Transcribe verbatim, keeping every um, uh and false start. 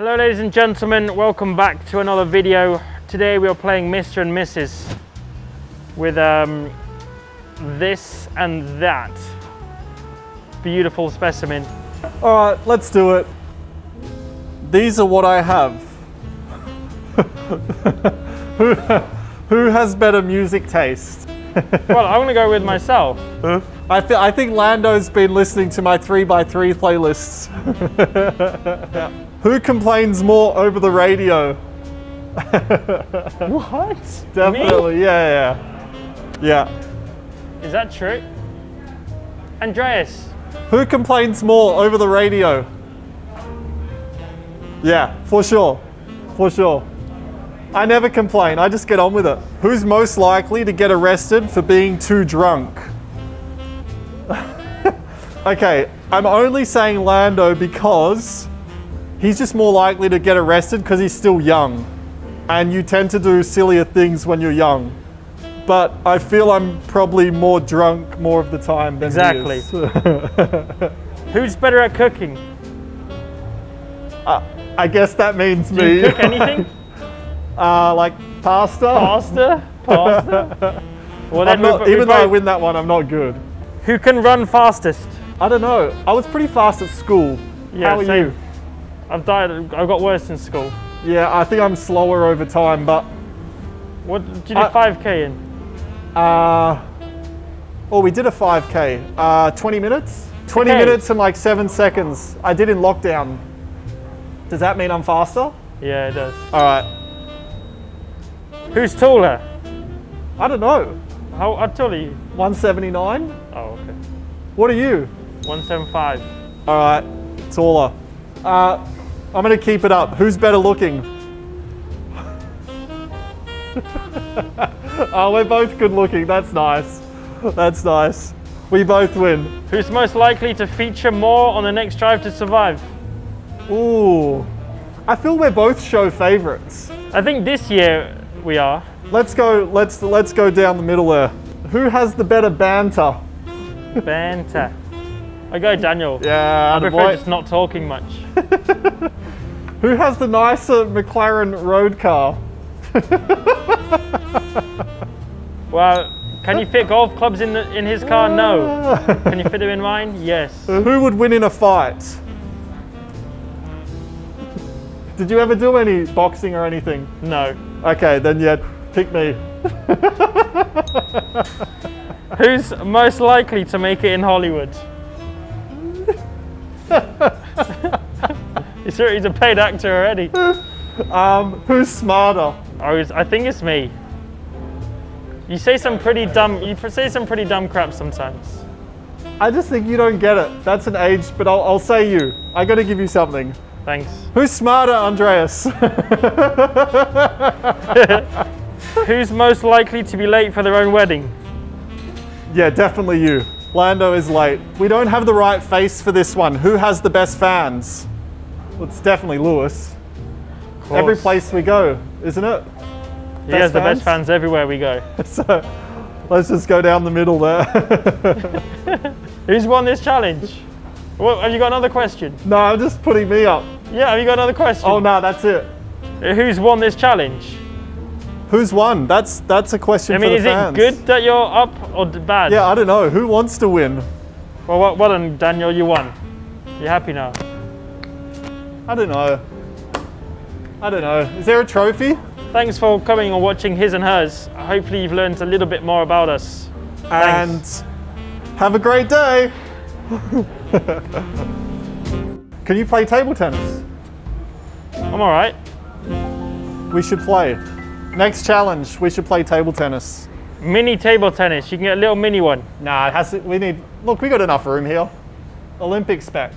Hello ladies and gentlemen, welcome back to another video. Today we are playing Mister and Missus with um, this and that beautiful specimen. All right, let's do it. These are what I have. who, who has better music taste? Well, I'm gonna go with myself. Huh? I, th I think Lando's been listening to my three by three playlists. Yeah. Who complains more over the radio? What? Definitely, me? yeah, yeah. Yeah. Is that true? Andreas. Who complains more over the radio? Yeah, for sure, for sure. I never complain, I just get on with it. Who's most likely to get arrested for being too drunk? Okay, I'm only saying Lando because he's just more likely to get arrested because he's still young. And you tend to do sillier things when you're young. But I feel I'm probably more drunk more of the time than exactly. He is. Who's better at cooking? Uh, I guess that means do me. You cook anything? uh, like pasta. Pasta? Pasta? Well, then not, even though I win that one, I'm not good. Who can run fastest? I don't know. I was pretty fast at school. Yeah, how are same. you? I've died, I got worse in school. Yeah, I think I'm slower over time, but... What did you do I, five K in? Uh, oh, we did a five K. Uh, twenty minutes? twenty okay. minutes and like seven seconds. I did in lockdown. Does that mean I'm faster? Yeah, it does. All right. Who's taller? I don't know. How, how tall are you? one seventy-nine. Oh, okay. What are you? one seventy-five. All right, taller. Uh, I'm gonna keep it up. Who's better looking? Oh, we're both good looking. That's nice. That's nice. We both win. Who's most likely to feature more on the next Drive to Survive? Ooh. I feel we're both show favorites. I think this year we are. Let's go, let's, let's go down the middle there. Who has the better banter? Banter. I go Daniel. Yeah, I prefer just not talking much. Who has the nicer McLaren road car? Well, can you fit golf clubs in the, in his car? No. Can you fit them in mine? Yes. Who would win in a fight? Did you ever do any boxing or anything? No. Okay, then yeah, pick me. Who's most likely to make it in Hollywood? He's a paid actor already. Um, who's smarter? I, was, I think it's me. You say some pretty dumb. You say some pretty dumb crap sometimes. I just think you don't get it. That's an age, but I'll, I'll say you. I got to give you something. Thanks. Who's smarter, Andreas? Who's most likely to be late for their own wedding? Yeah, definitely you. Lando is late. We don't have the right face for this one. Who has the best fans? Well, it's definitely Lewis. Every place we go, isn't it? He has the best fans everywhere we go. So let's just go down the middle there. Who's won this challenge? Well, have you got another question? No, I'm just putting me up. Yeah, have you got another question? Oh no, that's it. Who's won this challenge? Who's won? That's that's a question I mean, for the fans. I mean, is it good that you're up or bad? Yeah, I don't know. Who wants to win? Well, well, well done, Daniel. You won. You happy now? I don't know. I don't know. Is there a trophy? Thanks for coming and watching His and Hers. Hopefully you've learned a little bit more about us. Thanks. And have a great day. Can you play table tennis? I'm all right. We should play. Next challenge, we should play table tennis. Mini table tennis. You can get a little mini one. Nah, it has to, we need, look, we got enough room here. Olympic spec.